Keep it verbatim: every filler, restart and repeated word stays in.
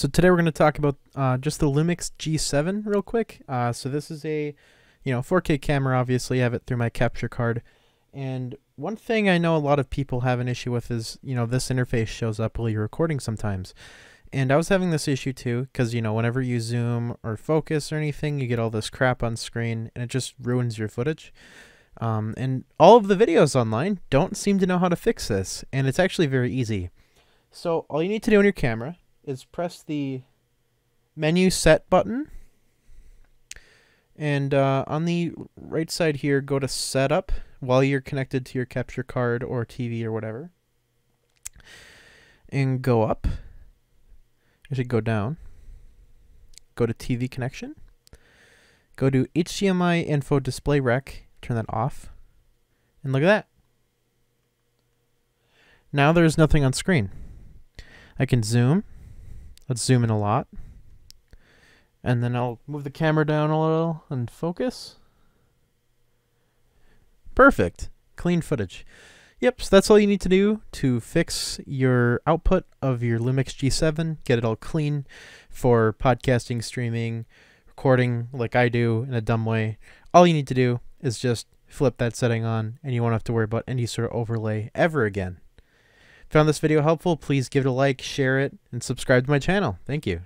So today we're going to talk about uh, just the Lumix G seven real quick. Uh, so this is a, you know, four K camera. Obviously I have it through my capture card. And one thing I know a lot of people have an issue with is, you know, this interface shows up while you're recording sometimes. And I was having this issue too, because, you know, whenever you zoom or focus or anything, you get all this crap on screen and it just ruins your footage. Um, and all of the videos online don't seem to know how to fix this. And it's actually very easy. So all you need to do on your camera is press the menu set button, and uh, on the right side here, go to setup while you're connected to your capture card or T V or whatever, and go up. You should go down, go to T V connection, go to H D M I info display rec, turn that off, and look at that. Now there's nothing on screen. I can zoom. Let's zoom in a lot, and then I'll move the camera down a little and focus. Perfect. Clean footage. Yep, so that's all you need to do to fix your output of your Lumix G seven, get it all clean for podcasting, streaming, recording like I do in a dumb way. All you need to do is just flip that setting on, and you won't have to worry about any sort of overlay ever again. Found this video helpful, please give it a like, share it, and subscribe to my channel. Thank you.